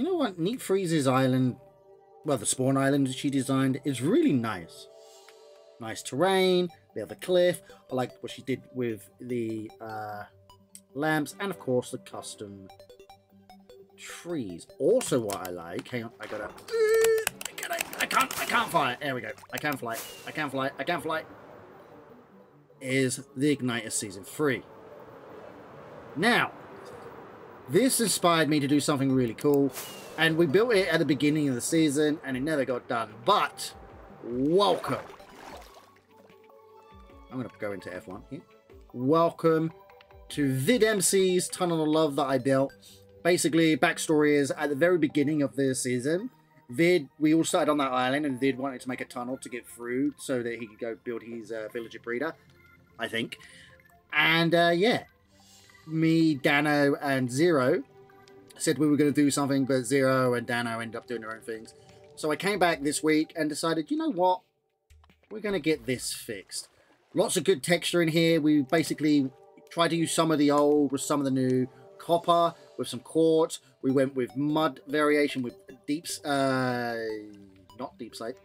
You know what? Neat Freeze's island, well, the spawn island that she designed is really nice. Nice terrain, the other cliff. I like what she did with the lamps and, of course, the custom trees. Also, what I like, hang on, I gotta... I can't fly. There we go. I can fly. Is the Igniter Season 3. Now, this inspired me to do something really cool, and we built it at the beginning of the season, and it never got done, but welcome. I'm going to go into F1 here. Welcome to VidMC's Tunnel of Love that I built. Basically, backstory is, at the very beginning of this season, we all started on that island, and Vid wanted to make a tunnel to get through so that he could go build his villager breeder, I think. And, yeah, me, Dano, and Zero said we were going to do something, but Zero and Dano ended up doing their own things. So I came back this week and decided, you know what? We're going to get this fixed. Lots of good texture in here. We basically tried to use some of the old with some of the new copper, with some quartz. We went with mud variation with deeps, not deep slate,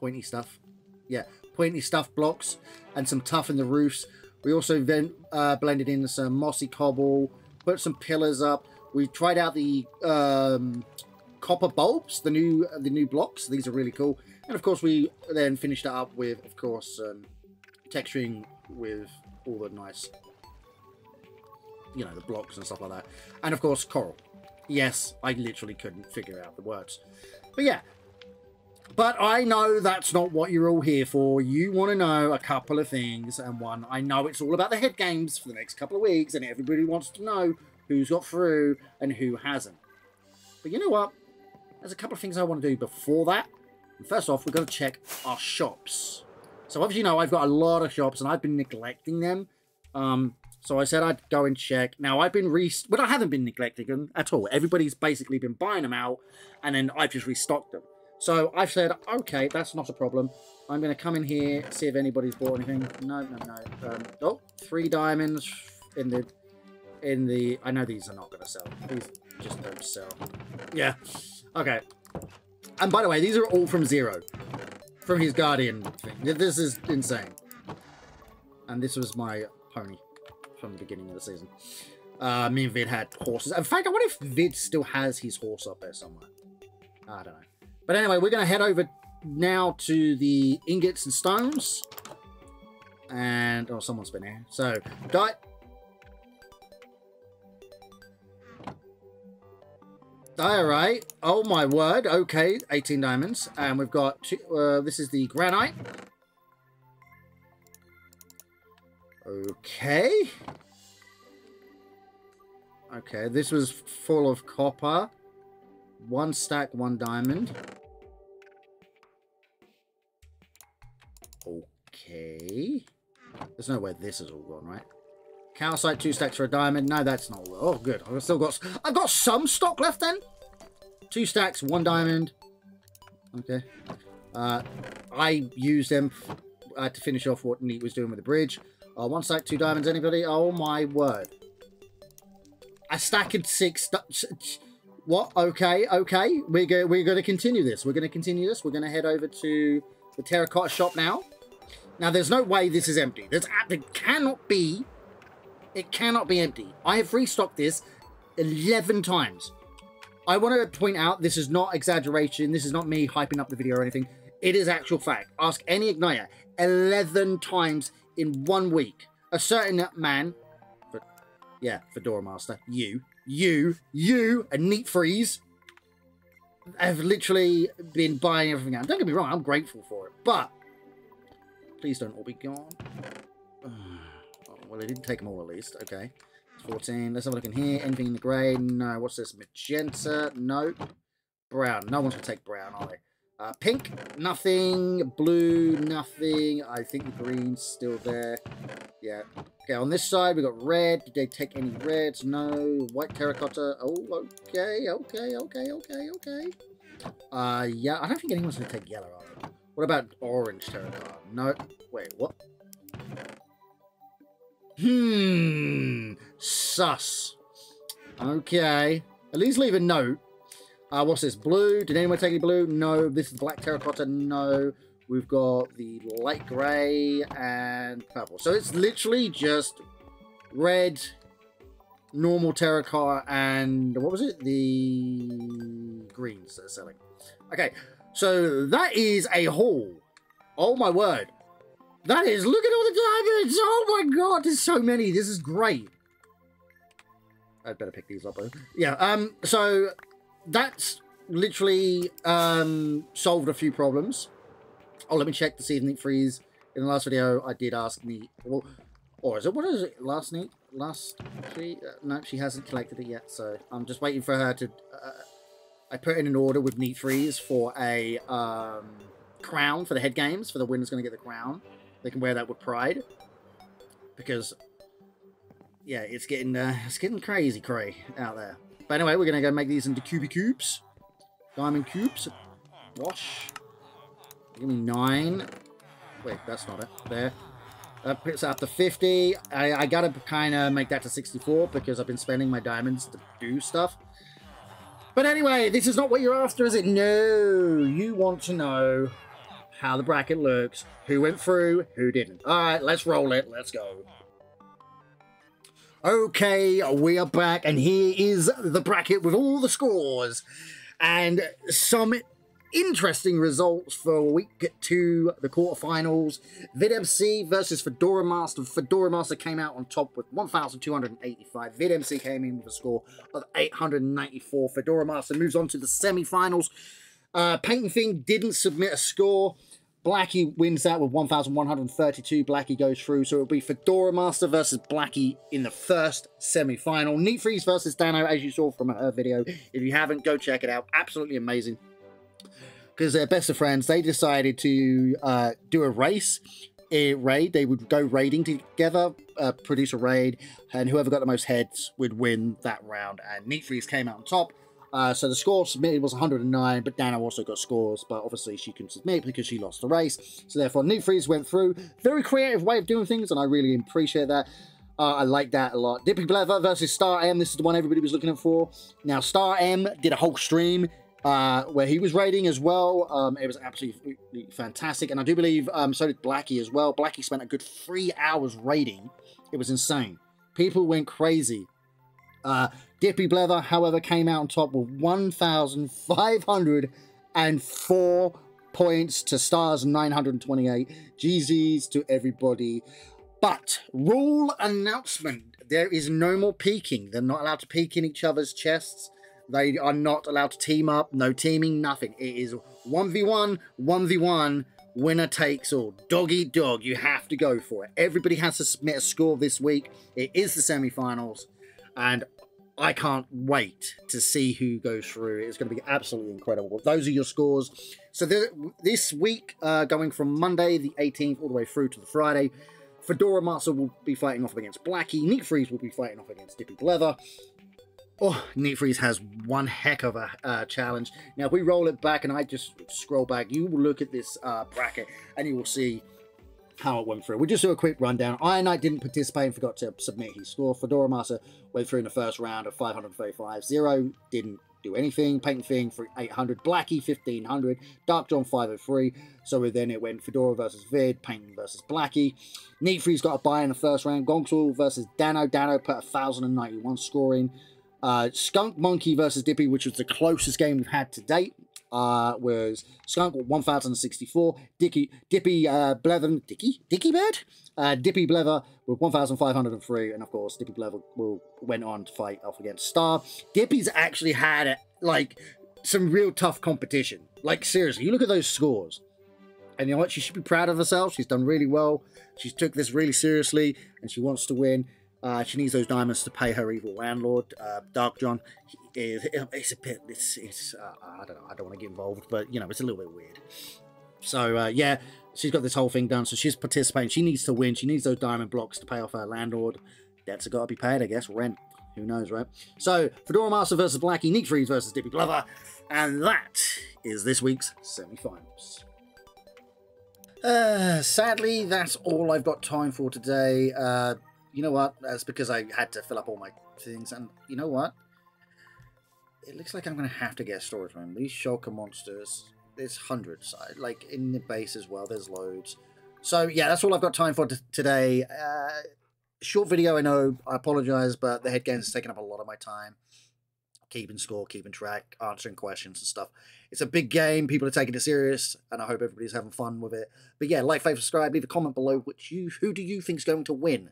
pointy stuff. Yeah, pointy stuff blocks and some tough in the roofs. We also then blended in some mossy cobble, put some pillars up. We tried out the copper bulbs, the new blocks. These are really cool. And of course, we then finished it up with, of course, texturing with all the nice, you know, the blocks and stuff like that. And of course, coral. Yes, I literally couldn't figure out the words. But yeah. But I know that's not what you're all here for. You want to know a couple of things. And one, I know it's all about the head games for the next couple of weeks. And everybody wants to know who's got through and who hasn't. But you know what? There's a couple of things I want to do before that. And first off, we've got to check our shops. So obviously, you know, I've got a lot of shops and I've been neglecting them. So I said I'd go and check. Now, I've been but I haven't been neglecting them at all. Everybody's basically been buying them out, and then I've just restocked them. So I've said, okay, that's not a problem. I'm going to come in here, see if anybody's bought anything. No. Oh, 3 diamonds in the... I know these are not going to sell. These just don't sell. Yeah. Okay. And by the way, these are all from Zero. From his guardian thing. This is insane. And this was my pony from the beginning of the season. Me and Vid had horses. In fact, I wonder if Vid still has his horse up there somewhere. I don't know. But anyway, we're going to head over now to the ingots and stones. And... oh, someone's been here. So, die. Diorite. Oh, my word. Okay, 18 diamonds. And we've got... this is the granite. Okay. Okay, this was full of copper. 1 stack, 1 diamond. Okay. There's no way this is all gone, right? Calcite, 2 stacks for a diamond. No, that's not all. Oh, good. I've still got... I've got some stock left then. 2 stacks, 1 diamond. Okay. I used them to finish off what Neat was doing with the bridge. 1 stack, 2 diamonds. Anybody? Oh, my word. A stack and 6... What? Okay, okay. We're going to continue this. We're going to continue this. We're going to head over to the terracotta shop now. Now, there's no way this is empty. It cannot be empty. I have restocked this 11 times. I want to point out this is not exaggeration. This is not me hyping up the video or anything. It is actual fact. Ask any Igniter. 11 times in 1 week. A certain man... yeah, Fedora Master. You and Neat Freeze have literally been buying everything out. Don't get me wrong, I'm grateful for it, but please don't all be gone. Oh, well, it didn't take them all at least. Okay, 14. Let's have a look in here. Anything in the grey? No. What's this? Magenta? No. Brown. No one's gonna take brown, are they? Pink? Nothing. Blue? Nothing. I think the green's still there. Yeah. Okay, on this side, we got red. Did they take any reds? No. White terracotta. Oh, okay. Yeah, I don't think anyone's going to take yellow, are they? What about orange terracotta? No. Wait, what? Sus. Okay. At least leave a note. What's this? Blue. Did anyone take any blue? No. This is black terracotta. No. We've got the light grey and purple. So it's literally just red, normal terracotta, and what was it? The greens that are selling. Okay. So that is a haul. Oh my word. That is, look at all the diamonds! Oh my god, there's so many. This is great. I'd better pick these up. Yeah, so that's literally solved a few problems. Oh, let me check to see if Neat Freeze. In the last video, I did ask Neat. Well, or is it, what is it? Last Neat? Last she? No, she hasn't collected it yet, so I'm just waiting for her to. I put in an order with Neat Freeze for a crown for the head games, for the winner's going to get the crown. They can wear that with pride, because yeah, it's getting cray out there. But anyway, we're gonna go make these into cubey cubes, diamond cubes. Wash. Give me 9. Wait, that's not it. There. That puts it up to 50. I gotta kind of make that to 64 because I've been spending my diamonds to do stuff. But anyway, this is not what you're after, is it? No, you want to know how the bracket looks, who went through, who didn't. Alright, let's roll it, let's go. Okay, we are back, and here is the bracket with all the scores, and some interesting results for week 2, the quarterfinals. VidMC versus Fedora Master. Fedora Master came out on top with 1,285. VidMC came in with a score of 894. Fedora Master moves on to the semi-finals. Peyton Thing didn't submit a score. Blackie wins that with 1,132. Blackie goes through. So it'll be Fedora Master versus Blackie in the first semi-final. Neat Freeze versus Dano, as you saw from her video. If you haven't, go check it out. Absolutely amazing. Because they're best of friends. They decided to do a race. A raid. They would go raiding together, produce a raid, and whoever got the most heads would win that round. And Neat Freeze came out on top. So the score submitted was 109, but Dana also got scores, but obviously she couldn't submit because she lost the race. So therefore, Neat Freeze went through. Very creative way of doing things, and I really appreciate that. I like that a lot. Dippy Bleather versus Star M. This is the one everybody was looking for. Now, Star M did a whole stream where he was raiding as well. It was absolutely fantastic, and I do believe so did Blackie as well. Blackie spent a good 3 hours raiding. It was insane. People went crazy. Dippy Bleather, however, came out on top with 1,504 points to Stars 928. GZs to everybody. But rule announcement, there is no more peeking. They're not allowed to peek in each other's chests. They are not allowed to team up. No teaming, nothing. It is 1v1, 1v1, winner takes all. Dog eat dog. You have to go for it. Everybody has to submit a score this week. It is the semi-finals. And I can't wait to see who goes through. It's going to be absolutely incredible. Those are your scores. So this week, going from Monday the 18th all the way through to the Friday, Fedora Master will be fighting off against Blackie. Neat Freeze will be fighting off against Dippy Bleather. Oh, Neat Freeze has one heck of a challenge. Now, if we roll it back and I just scroll back, you will look at this bracket and you will see how it went through. We'll just do a quick rundown. Ironite didn't participate and forgot to submit his score. Fedora Master went through in the first round of 535. Zero didn't do anything. Peyton Thing for 800. Blackie 1500. Dark John 503. So then it went Fedora versus Vid. Peyton versus Blackie. Neat Freeze got a bye in the first round. Gongsall versus Dano. Dano put 1,091 scoring. Skunk Monkey versus Dippy, which was the closest game we've had to date. Was Skunk 1,064, Dippy Bleather with 1,503, and of course Dippy Bleather went on to fight off against Star. Dippy's actually had like some real tough competition. Like seriously, you look at those scores, and you know what? She should be proud of herself. She's done really well. She took this really seriously, and she wants to win. She needs those diamonds to pay her evil landlord, Dark John. It's a bit, I don't know, I don't want to get involved, but, you know, it's a little bit weird. So, yeah, she's got this whole thing done, so she's participating. She needs to win. She needs those diamond blocks to pay off her landlord. Debts have got to be paid, I guess. Rent. Who knows, right? So, Fedora Master versus Blackie, Neat Freeze versus Dippy Bleather, and that is this week's semi-finals. Sadly, that's all I've got time for today. You know what? That's because I had to fill up all my things. And you know what? It looks like I'm going to have to get storage room. These shulker monsters, there's hundreds. Like, in the base as well, there's loads. So, yeah, that's all I've got time for today. Short video, I know. I apologize, but the head game has taken up a lot of my time. Keeping score, keeping track, answering questions and stuff. It's a big game. People are taking it serious, and I hope everybody's having fun with it. But, yeah, like, favorite, subscribe. Leave a comment below. Who do you think is going to win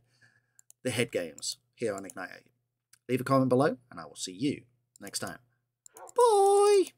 the head games here on Igniter? Leave a comment below, and I will see you next time. Bye!